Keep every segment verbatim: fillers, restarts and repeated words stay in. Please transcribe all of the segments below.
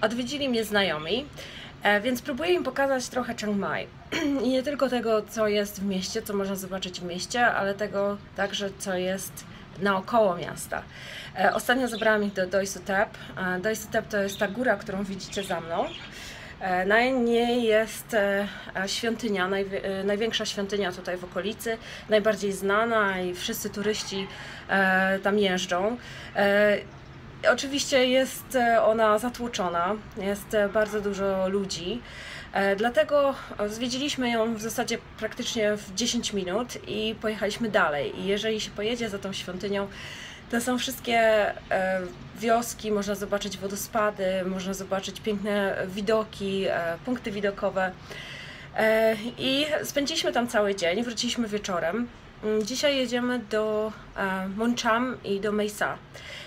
odwiedzili mnie znajomi, więc próbuję im pokazać trochę Chiang Mai. I nie tylko tego, co jest w mieście, co można zobaczyć w mieście, ale tego także, co jest naokoło miasta. Ostatnio zabrałam ich do Doi Suthep. Doi Suthep to jest ta góra, którą widzicie za mną. Na niej jest świątynia, największa świątynia tutaj w okolicy, najbardziej znana i wszyscy turyści tam jeżdżą. Oczywiście jest ona zatłoczona, jest bardzo dużo ludzi, dlatego zwiedziliśmy ją w zasadzie praktycznie w dziesięć minut i pojechaliśmy dalej. I jeżeli się pojedzie za tą świątynią, to są wszystkie wioski, można zobaczyć wodospady, można zobaczyć piękne widoki, punkty widokowe. I spędziliśmy tam cały dzień, wróciliśmy wieczorem. Dzisiaj jedziemy do Mon Cham i do Mae Sa.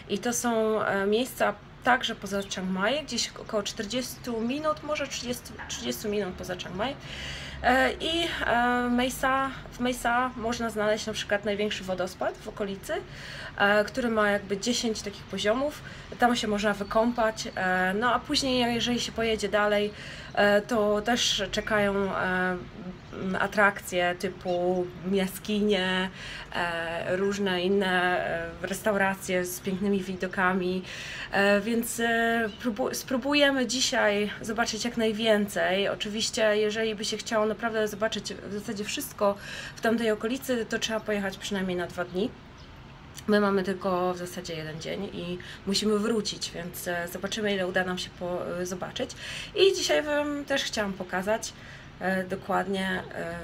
I to są miejsca także poza Chiang Mai, gdzieś około czterdzieści minut, może trzydzieści minut poza Chiang Mai. I Mae Sa, w Mae Sa można znaleźć na przykład największy wodospad w okolicy, który ma jakby dziesięć takich poziomów, tam się można wykąpać, no a później jeżeli się pojedzie dalej, to też czekają atrakcje typu jaskinie, różne inne restauracje z pięknymi widokami, więc spróbujemy dzisiaj zobaczyć jak najwięcej. Oczywiście jeżeli by się chciało naprawdę zobaczyć w zasadzie wszystko w tamtej okolicy, to trzeba pojechać przynajmniej na dwa dni. My mamy tylko w zasadzie jeden dzień i musimy wrócić, więc zobaczymy, ile uda nam się po, zobaczyć. I dzisiaj Wam też chciałam pokazać e, dokładnie e,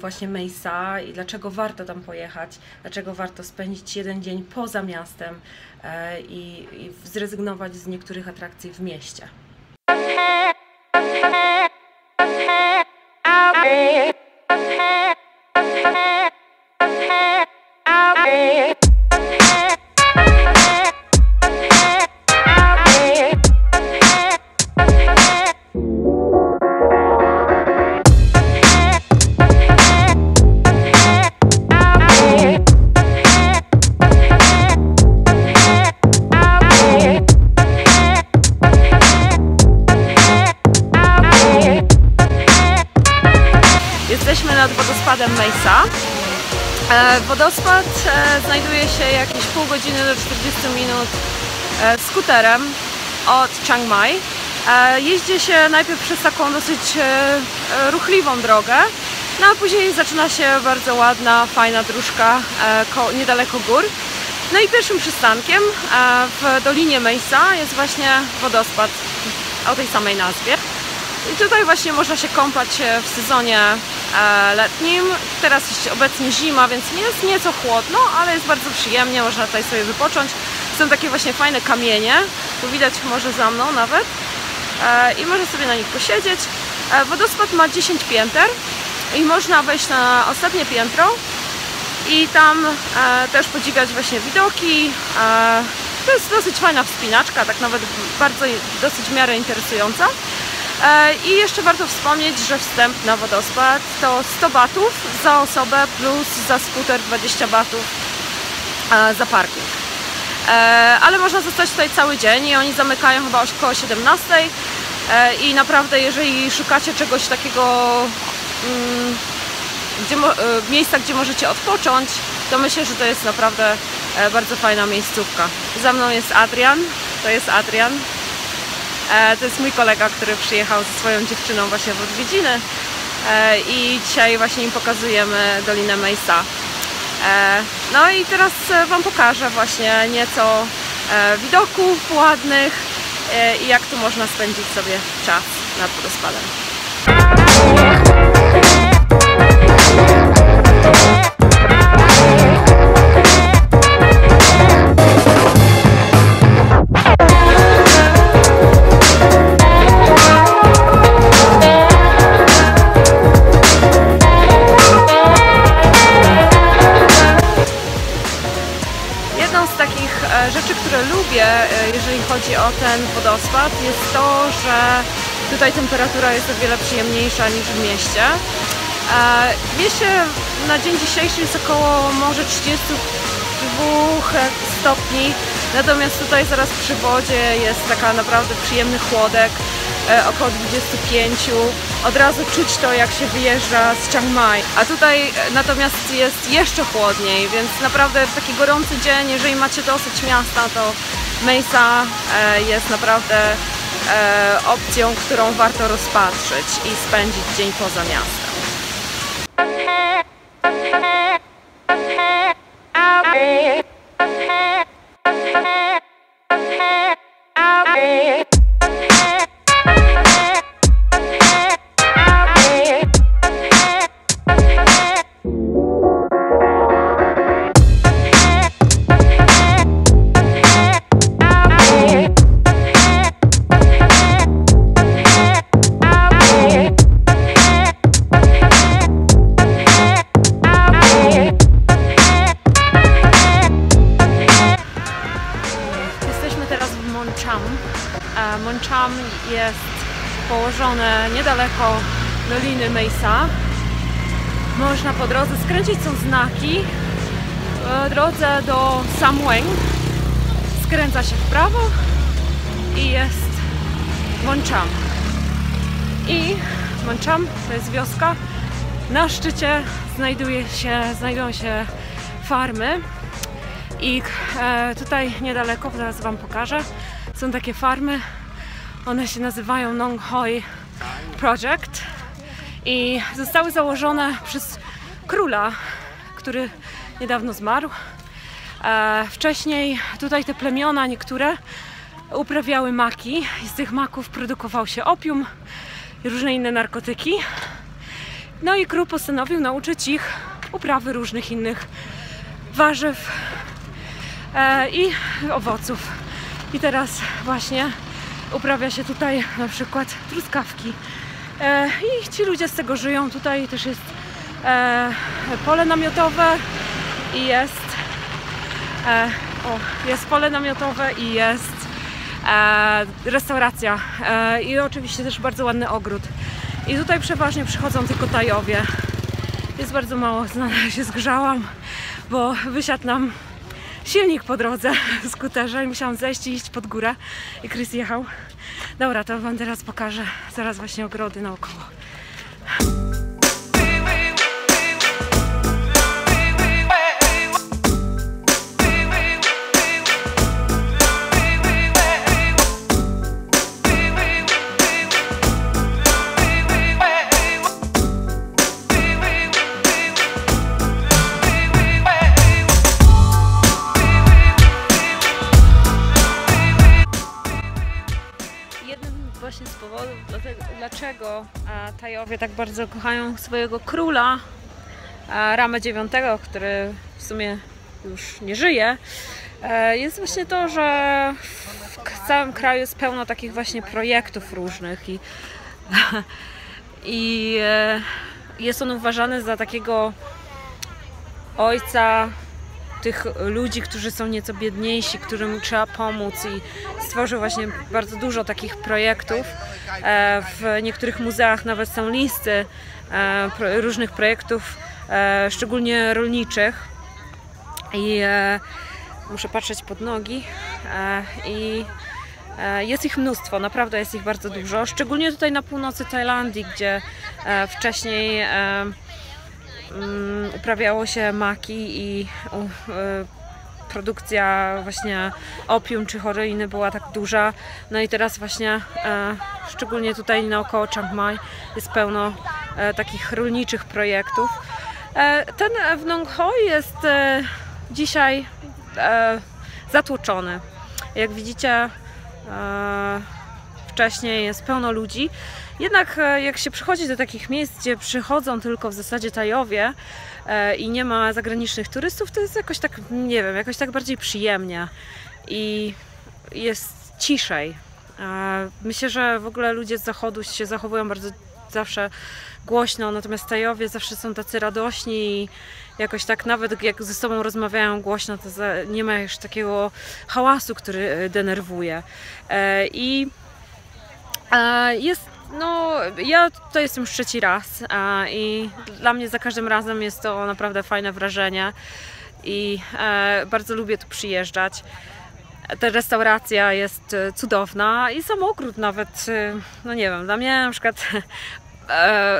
właśnie Mae Sa i dlaczego warto tam pojechać, dlaczego warto spędzić jeden dzień poza miastem e, i, i zrezygnować z niektórych atrakcji w mieście. Mae Sa. Wodospad znajduje się jakieś pół godziny do czterdziestu minut skuterem od Chiang Mai. Jeździ się najpierw przez taką dosyć ruchliwą drogę, no a później zaczyna się bardzo ładna, fajna dróżka niedaleko gór. No i pierwszym przystankiem w dolinie Mae Sa jest właśnie wodospad o tej samej nazwie. I tutaj właśnie można się kąpać w sezonie letnim. Teraz jest obecnie zima, więc jest nieco chłodno, ale jest bardzo przyjemnie, można tutaj sobie wypocząć. Są takie właśnie fajne kamienie, tu widać może za mną nawet, i można sobie na nich posiedzieć. Wodospad ma dziesięć pięter i można wejść na ostatnie piętro i tam też podziwiać właśnie widoki. To jest dosyć fajna wspinaczka, tak nawet bardzo, dosyć w miarę interesująca. I jeszcze warto wspomnieć, że wstęp na wodospad to sto batów za osobę plus za skuter dwadzieścia batów za parking. Ale można zostać tutaj cały dzień i oni zamykają chyba około siedemnastej i naprawdę jeżeli szukacie czegoś takiego, gdzie, miejsca gdzie możecie odpocząć, to myślę, że to jest naprawdę bardzo fajna miejscówka. Za mną jest Adrian, to jest Adrian. To jest mój kolega, który przyjechał ze swoją dziewczyną właśnie w odwiedziny i dzisiaj właśnie im pokazujemy Dolinę Mae Sa. No i teraz Wam pokażę właśnie nieco widoków ładnych i jak tu można spędzić sobie czas nad wodospadem. Jeżeli chodzi o ten wodospad, jest to, że tutaj temperatura jest o wiele przyjemniejsza niż w mieście. W mieście na dzień dzisiejszy jest około może trzydziestu dwóch stopni Natomiast tutaj zaraz przy wodzie jest taka naprawdę przyjemny chłodek, około dwudziestu pięciu. Od razu czuć to, jak się wyjeżdża z Chiang Mai. A tutaj natomiast jest jeszcze chłodniej, więc naprawdę w taki gorący dzień, jeżeli macie dosyć miasta, to Mae Sa jest naprawdę opcją, którą warto rozpatrzyć i spędzić dzień poza miastem. Mon Cham. Mon Cham jest położone niedaleko doliny Mae Sa. Można po drodze skręcić, są znaki. W drodze do Samweng skręca się w prawo i jest Mon Cham. I Mon Cham to jest wioska. Na szczycie znajduje się, znajdują się farmy. I tutaj niedaleko, zaraz wam pokażę, są takie farmy, one się nazywają Nong Hoi Project i zostały założone przez króla, który niedawno zmarł. Wcześniej tutaj te plemiona niektóre uprawiały maki i z tych maków produkował się opium i różne inne narkotyki. No i król postanowił nauczyć ich uprawy różnych innych warzyw i owoców. I teraz właśnie uprawia się tutaj na przykład truskawki. I ci ludzie z tego żyją. Tutaj też jest pole namiotowe i jest o, jest pole namiotowe i jest restauracja. I oczywiście też bardzo ładny ogród. I tutaj przeważnie przychodzą tylko Tajowie. Jest bardzo mało, się zgrzałam, bo wysiadł nam silnik po drodze w skuterze i musiałam zejść i iść pod górę i Chris jechał. Dobra, to wam teraz pokażę zaraz właśnie ogrody naokoło. Dlaczego Tajowie tak bardzo kochają swojego króla Rama dziewiątego, który w sumie już nie żyje, jest właśnie to, że w całym kraju jest pełno takich właśnie projektów różnych i, i jest on uważany za takiego ojca tych ludzi, którzy są nieco biedniejsi, którym trzeba pomóc i stworzył właśnie bardzo dużo takich projektów. W niektórych muzeach nawet są listy różnych projektów, szczególnie rolniczych. I muszę patrzeć pod nogi. I jest ich mnóstwo, naprawdę jest ich bardzo dużo. Szczególnie tutaj na północy Tajlandii, gdzie wcześniej uprawiało się maki i produkcja właśnie opium czy heroiny była tak duża. No i teraz właśnie szczególnie tutaj naokoło Chiang Mai jest pełno takich rolniczych projektów. Ten w Nong Hoi jest dzisiaj zatłoczony. Jak widzicie, wcześniej jest pełno ludzi. Jednak jak się przychodzi do takich miejsc, gdzie przychodzą tylko w zasadzie Tajowie i nie ma zagranicznych turystów, to jest jakoś tak, nie wiem, jakoś tak bardziej przyjemnie i jest ciszej. Myślę, że w ogóle ludzie z zachodu się zachowują bardzo zawsze głośno, natomiast Tajowie zawsze są tacy radośni i jakoś tak nawet jak ze sobą rozmawiają głośno, to nie ma już takiego hałasu, który denerwuje. I jest, no, ja tutaj jestem już trzeci raz a, i dla mnie za każdym razem jest to naprawdę fajne wrażenie i e, bardzo lubię tu przyjeżdżać. Ta restauracja jest cudowna i samookrót nawet, no nie wiem, dla mnie na przykład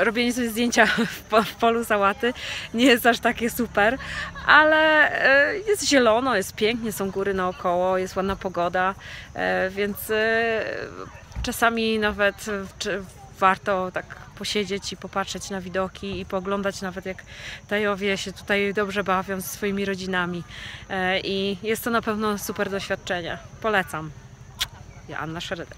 robienie sobie zdjęcia w polu sałaty nie jest aż takie super, ale jest zielono, jest pięknie, są góry naokoło, jest ładna pogoda, więc czasami nawet warto tak posiedzieć i popatrzeć na widoki i pooglądać nawet, jak Tajowie się tutaj dobrze bawią ze swoimi rodzinami. I jest to na pewno super doświadczenie. Polecam. Ja, Anna Szereda.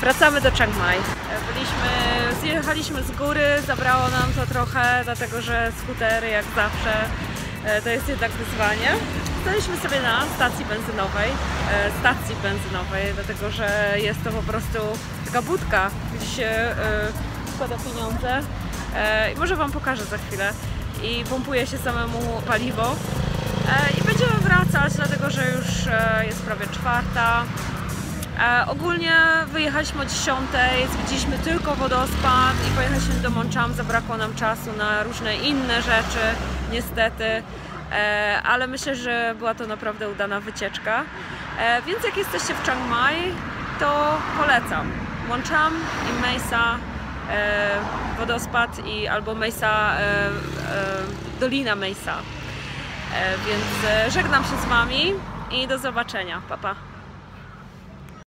Wracamy do Chiang Mai. Byliśmy, zjechaliśmy z góry, zabrało nam to trochę, dlatego że skutery jak zawsze to jest jednak wyzwanie. Staliśmy sobie na stacji benzynowej, stacji benzynowej, dlatego że jest to po prostu taka budka, gdzie się składa pieniądze. I może Wam pokażę za chwilę. I pompuje się samemu paliwo. I będziemy wracać, dlatego że już jest prawie czwarta. E, ogólnie wyjechaliśmy o dziesiątej, zwiedziliśmy tylko wodospad i pojechaliśmy do Mon Cham. Zabrakło nam czasu na różne inne rzeczy, niestety, e, ale myślę, że była to naprawdę udana wycieczka. E, więc jak jesteście w Chiang Mai, to polecam Mon Cham i Mae Sa, e, wodospad i albo Mae Sa, e, e, Dolina Mae Sa. E, więc żegnam się z Wami i do zobaczenia. Pa, pa.